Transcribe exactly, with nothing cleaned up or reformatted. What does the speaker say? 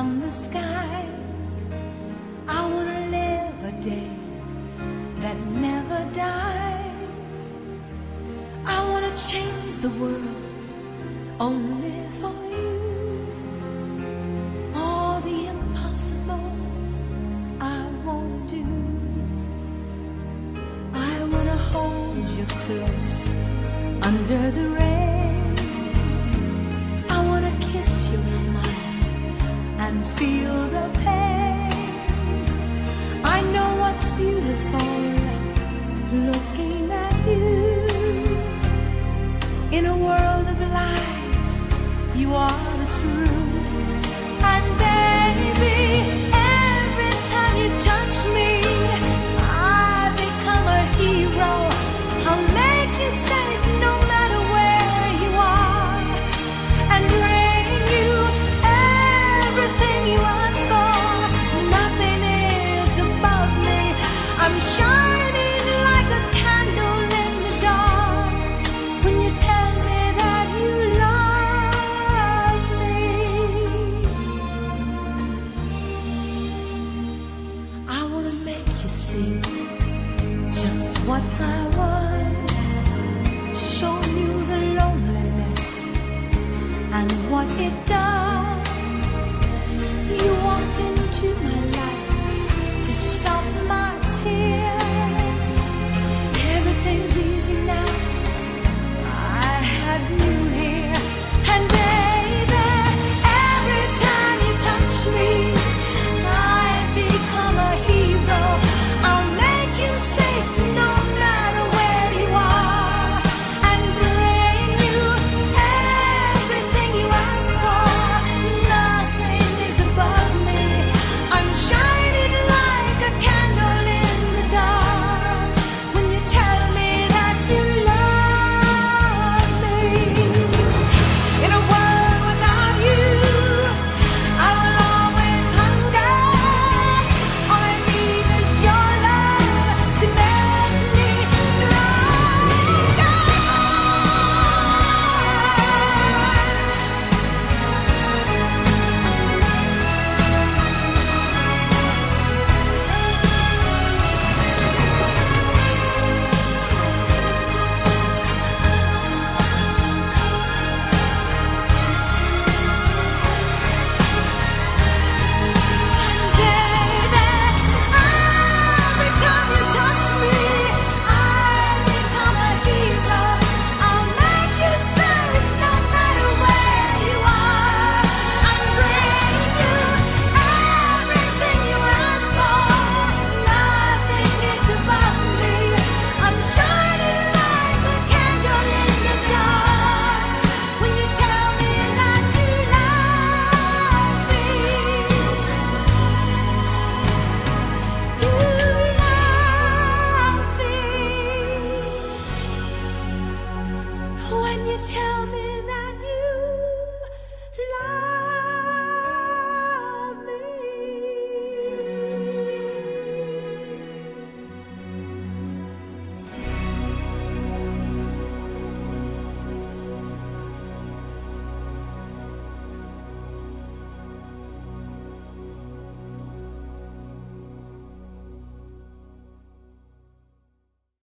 from the sky. I want to live a day that never dies. I want to change the world only for you. All the impossible I won't do. I want to hold you close under the rain. I want to kiss your smile and feel the pain. I know what's beautiful looking at you. In a world of lies, you are the truth. And baby, every time you touch me, I become a hero. I'll make you safe no matter where you are, and bring you everything you ask for. Nothing is above me. I'm shining like a candle in the dark when you tell me that you love me. I want to make you see just what I was. And what it does, you want to